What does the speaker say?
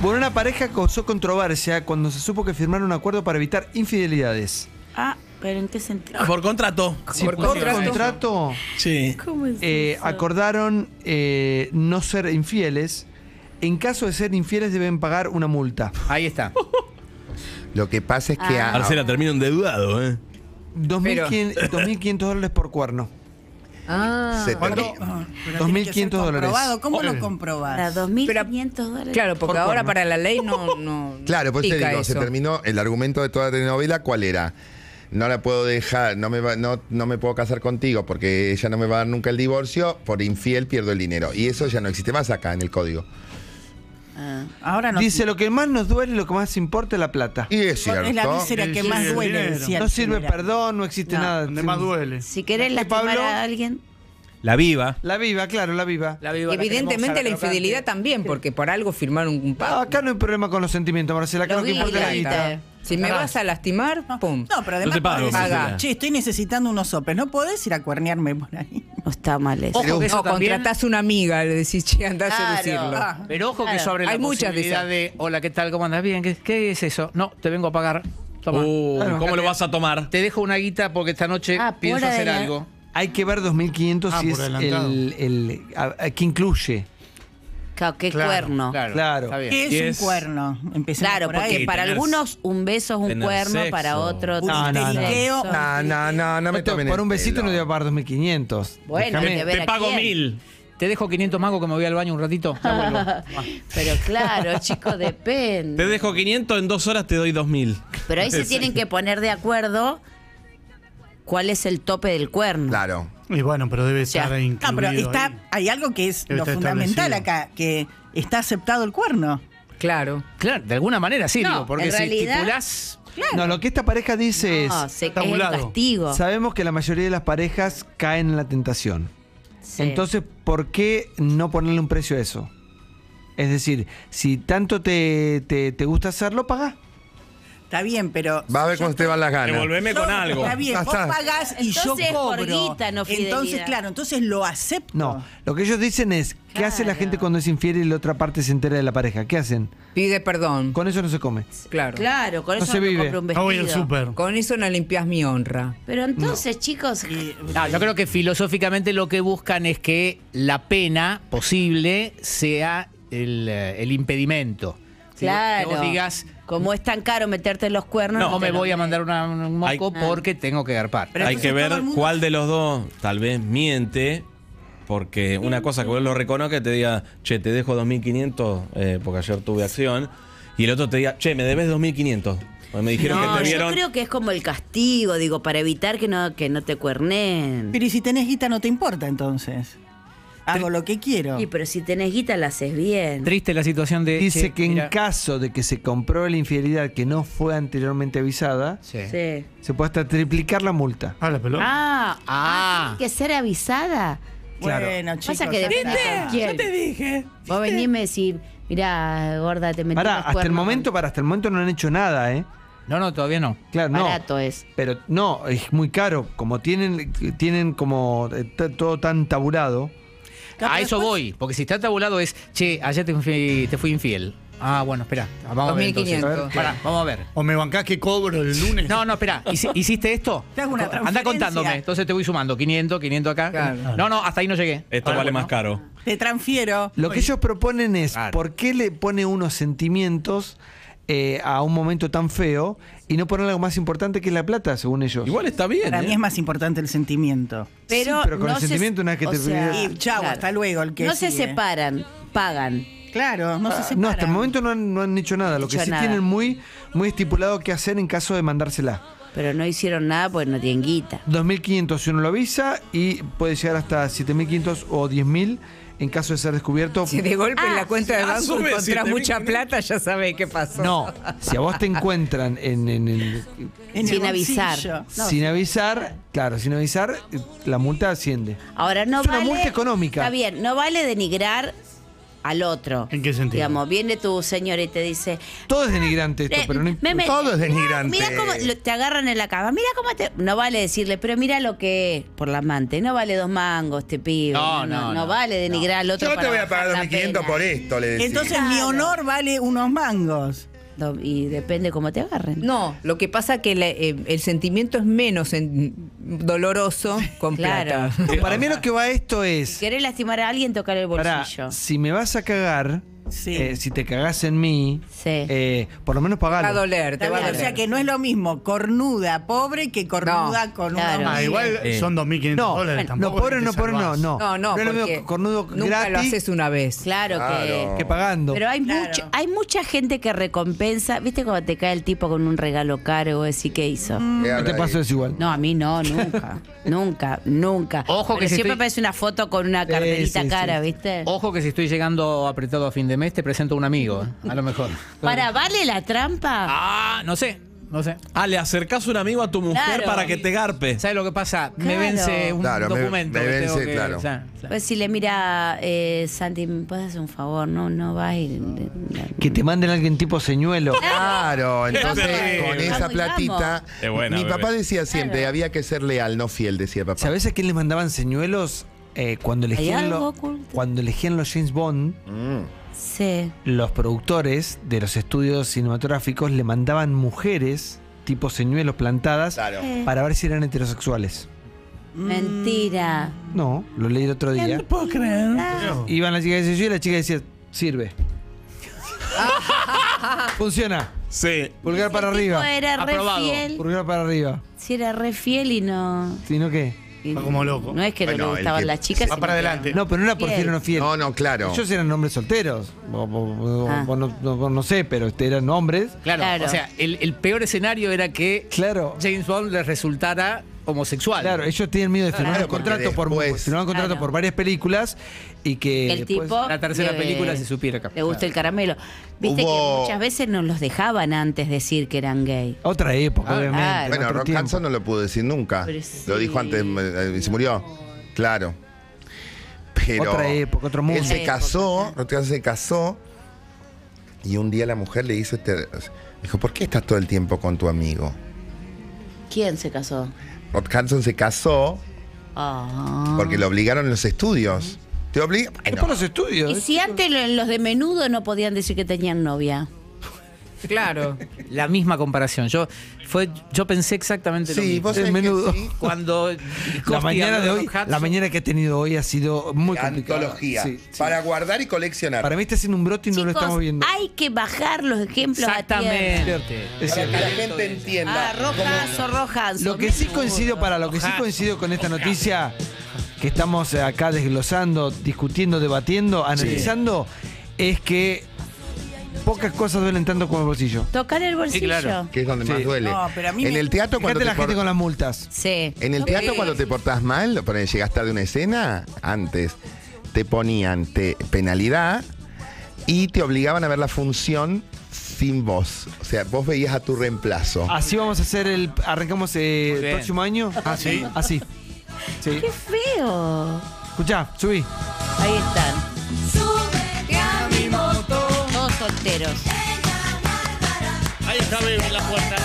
Bueno, una pareja causó controversia cuando se supo que firmaron un acuerdo para evitar infidelidades. Ah, ¿pero en qué sentido? Por contrato. Sí, ¿Por contrato? Sí. ¿Cómo es eso? Acordaron no ser infieles. En caso de ser infieles deben pagar una multa. Ahí está. Lo que pasa es que... Marcela, termina endeudado, ¿eh? $2.500 por cuerno. Ah, ¿cuánto? $2.500. ¿Cómo lo comprobás? $2.500. Claro, porque ahora para la ley no claro, pues te digo, se terminó el argumento de toda la telenovela, ¿cuál era? No la puedo dejar, no me puedo casar contigo porque ella no me va a dar nunca el divorcio, por infiel pierdo el dinero. Y eso ya no existe más acá en el código. Ahora no. Dice, lo que más nos duele, lo que más importa es la plata. Y es cierto. Es la miseria que más duele. No sirve perdón, no existe nada. Donde más duele. Si querés lastimar a alguien. La viva. La viva, claro, la viva. Evidentemente la infidelidad también, porque por algo firmaron un pacto. Acá no hay problema con los sentimientos, Marcela. Acá lo que importa es la guita. Si me vas a lastimar, pum. No, pero además paga. Che, estoy necesitando unos sopes. No podés ir a cuernearme por ahí. No está mal eso. Ojo que eso también... contratás una amiga, le decís, che, andás a decirlo. Pero ojo que sobre la posibilidad de, hola, ¿qué tal? ¿Cómo andás? Bien, ¿qué es eso? No, te vengo a pagar. Toma. ¿Cómo lo vas a tomar? Te dejo una guita porque esta noche pienso hacer algo. Hay que ver 2.500 si es el que incluye. Claro, ¿qué cuerno? Claro. ¿Qué es un cuerno? Empecemos claro, por porque ahí. Para algunos un beso es un cuerno, sexo. Para otro... No me tomen. Por un besito no te voy a pagar 2.500. Bueno, te pago 1.000. Te dejo 500 magos que me voy al baño un ratito. Ya vuelvo. Pero claro, chicos, depende. Te dejo 500, en 2 horas te doy 2.000. Pero ahí se tienen que poner de acuerdo... ¿Cuál es el tope del cuerno? Claro. Y bueno, pero debe estar incluido. No, pero hay algo que es lo fundamental acá, que está aceptado el cuerno. Claro. Claro, de alguna manera sí, digo, porque si estipulás... Claro. No, lo que esta pareja dice es castigo. Sabemos que la mayoría de las parejas caen en la tentación. Sí. Entonces, ¿por qué no ponerle un precio a eso? Es decir, si tanto te gusta hacerlo, pagá. Está bien, pero... Va a ver cómo te van las ganas. Devolveme con algo. Está bien, vos pagás y yo cobro. Guita, no entonces, claro, entonces lo acepto. No, lo que ellos dicen es, ¿qué hace la gente cuando es infiel y la otra parte se entera de la pareja? ¿Qué hacen? Pide perdón. Con eso no se come. Claro, con eso no se compra un vestido. Voy al súper. Con eso no limpias mi honra. Pero entonces, chicos... yo creo que filosóficamente lo que buscan es que la pena posible sea el impedimento. Claro. Que vos digas... Como es tan caro meterte en los cuernos... No me voy a mandar un moco porque tengo que garpar. Hay que ver cuál de los dos tal vez miente, porque una cosa que vos lo reconozcas, te diga, che, te dejo 2.500 porque ayer tuve acción, y el otro te diga, che, me debes 2.500. Me dijeron que te vieron... Yo creo que es como el castigo, digo, para evitar que no te cuernen. Pero ¿y si tenés guita no te importa entonces? Hago lo que quiero. Sí, pero si tenés guita la haces bien. Triste la situación de... Dice que en caso de que se compruebe la infidelidad que no fue anteriormente avisada, se puede hasta triplicar la multa. Ah, la pelota. Tiene que ser avisada. Claro. Bueno, chicos. Pasa que yo te dije. Vos venís y me decís, mirá, gorda, te metí los cuernos. Hasta el momento no han hecho nada, ¿eh? No, todavía no. Claro, barato no. Es. Pero no, es muy caro. Como tienen como todo tan tabulado. A eso voy, porque si está tabulado es, che, ayer te fui infiel. Ah, bueno, espera, vamos a ver entonces. Pará, vamos a ver. O me bancás que cobro el lunes. No, espera, ¿hiciste esto? Andá contándome, entonces te voy sumando, 500, 500 acá. Claro. No, hasta ahí no llegué. Esto vale más caro. Te transfiero. Lo que ellos proponen es, ¿por qué le pone unos sentimientos a un momento tan feo y no poner algo más importante que la plata, según ellos? Igual está bien. Para mí es más importante el sentimiento. Pero con el sentimiento una vez que te pide... Chau, hasta luego. No se separan, pagan. Claro, no se separan. No, hasta el momento no han hecho nada. Lo que sí tienen muy, muy estipulado qué hacer en caso de mandársela. Pero no hicieron nada porque no tienen guita. 2.500 si uno lo avisa y puede llegar hasta 7.500 o 10.000. En caso de ser descubierto... Si de golpe en la cuenta de banco encontrás mucha plata, ya sabés qué pasó. No, si a vos te encuentran sin avisar. Sin avisar, claro, sin avisar, la multa asciende. Ahora no vale... Es una multa económica. Está bien, no vale denigrar al otro. ¿En qué sentido? Digamos, viene tu señora y te dice... Todo es denigrante esto, pero no importa. Todo es denigrante. Mira cómo te agarran en la cama. Mira cómo te... No vale decirle, pero mira lo que es, por la amante. No vale dos mangos, te pibe. No vale denigrar al otro. Yo no te voy a pagar 2.500 por esto, le decía. Entonces mi honor vale unos mangos. Y depende cómo te agarren. No, lo que pasa que el sentimiento es menos doloroso con plata. Claro. Para mí lo que va esto es... Si querés lastimar a alguien, tocar el bolsillo. Para, si me vas a cagar... Sí. Si te cagás en mí, sí. Por lo menos pagalo. Te va a doler, te va a doler. O sea que no es lo mismo cornuda pobre que cornuda con claro. una igual son $2.500 dólares. Tampoco no, pobre no. No es lo mismo que cornudo nunca gratis. Lo haces una vez. Claro. Que pagando. Pero hay, hay mucha gente que recompensa. ¿Viste cuando te cae el tipo con un regalo caro? ¿Así que hizo? ¿No te pasó eso igual? No, a mí no, nunca. nunca. Ojo pero que siempre aparece una foto con una carterita cara, ¿viste? Ojo que si estoy llegando apretado a fin de mes te presento a un amigo, a lo mejor. ¿Para vale la trampa? Ah, no sé. Ah, le acercás un amigo a tu mujer para que te garpe. ¿Sabes lo que pasa? Claro. Me vence un documento. Me vence, que, claro. Pues si le mira, Santi, ¿me puedes hacer un favor? No vas y... Que te manden alguien tipo señuelo. Claro, entonces con esa platita... Buena, mi papá decía siempre, había que ser leal, no fiel, decía papá. ¿Sabés a quién le mandaban señuelos? Cuando elegían los James Bond... Sí. Los productores de los estudios cinematográficos le mandaban mujeres tipo señuelos plantadas para ver si eran heterosexuales. Mentira. No, lo leí el otro día. No puedo creer. Iban la chica de señuelo y la chica decía, sirve. Funciona. Sí. Pulgar para arriba. Era re fiel. Pulgar para arriba. Si era re fiel y no. Si no, ¿qué? Va como loco. No es que no le gustaban las chicas. Va para adelante. No, pero no era por fiel o no fiel. No, claro. Ellos eran hombres solteros. No sé, pero eran hombres. Claro. O sea, el peor escenario era que James Bond les resultara homosexual. Claro, ellos tienen miedo de firmar un contrato por varias películas y que el tipo, después, la tercera película se supiera capaz. Le gusta el caramelo. Viste que muchas veces nos los dejaban antes decir que eran gay. Otra época, obviamente. Bueno, Rock Hudson no lo pudo decir nunca. Sí. Lo dijo antes, se murió. Claro. Pero otra época, otro mundo. Él se casó, Rock Hudson se casó y un día la mujer le hizo dijo, ¿por qué estás todo el tiempo con tu amigo? ¿Quién se casó? Rod Hudson se casó porque lo obligaron en los estudios. ¿Te obligan? Es por los estudios. Y si antes los de Menudo no podían decir que tenían novia. Claro, la misma comparación. Yo pensé exactamente lo mismo. Sí, vos sabés Menudo. Que sí. Cuando la mañana que he tenido hoy ha sido muy complicada. Antología. Sí. Para guardar y coleccionar. Para mí está haciendo un brote y no lo estamos viendo. Hay que bajar los ejemplos a tierra. Exactamente. Para que la gente entienda. Rojanzo. Lo que sí coincido con esta noticia que estamos acá desglosando, discutiendo, debatiendo, analizando, es que pocas cosas duelen tanto como el bolsillo. Tocar el bolsillo. Sí, claro. Que es donde más duele. No, pero a mí en el teatro cuando la gente con las multas. Sí. En el teatro cuando te portás mal, llegas tarde a una escena, antes te ponían penalidad y te obligaban a ver la función sin vos. O sea, vos veías a tu reemplazo. Así vamos a hacer arrancamos el próximo año. Así. Así. Sí. ¡Qué feo! Escuchá, subí. Ahí están. Solteros. Ahí está, baby, en la puerta.